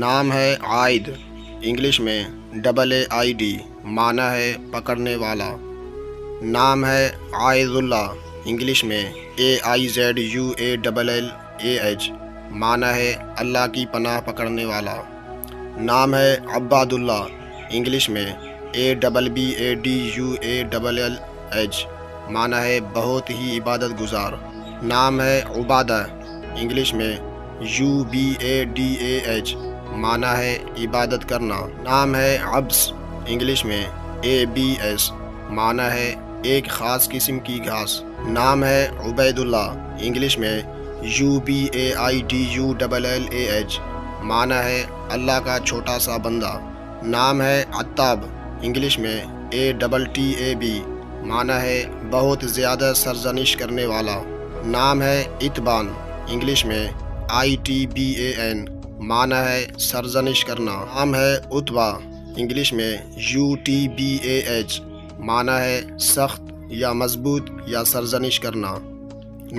नाम है आइद, इंग्लिश में AID, माना है पकड़ने वाला। नाम है आयदुल्ला, इंग्लिश में AIZUALLAH, माना है अल्लाह की पनाह पकड़ने वाला। नाम है अब्बादुल्ला, इंग्लिश में ABBADUALLH, माना है बहुत ही इबादत गुजार। नाम है उबादा, इंग्लिश में UBADAH, माना है इबादत करना। नाम है अब्स, इंग्लिश में ABS, माना है एक ख़ास किस्म की घास। नाम है उबैदुल्ला, इंग्लिश में UBAIDULLAH, माना है अल्लाह का छोटा सा बंदा। नाम है अत्ताब, इंग्लिश में ATTAB, माना है बहुत ज़्यादा सरजनिश करने वाला। नाम है इतबान, इंग्लिश में ITBAN, माना है सरजनिश करना। नाम है उतबा, इंग्लिश में UTBAH, माना है सख्त या मजबूत या सरजनिश करना।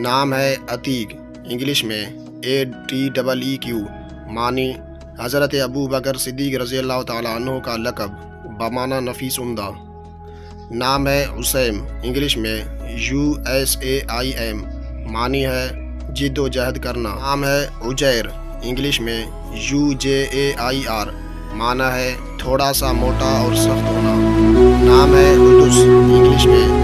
नाम है अतीक, इंग्लिश में ATEEQ, मानी हज़रत अबू बकर सिद्दीक रज़ियल्लाहु ताला अन्हु का लकब, बमाना नफीस उम्दा। नाम है उसैम, इंग्लिश में USAIM, मानी है जिद्दोजहद करना। नाम है उजैर, इंग्लिश में UJAIR, माना है थोड़ा सा मोटा और सख्त होना। नाम है उदुस, इंग्लिश में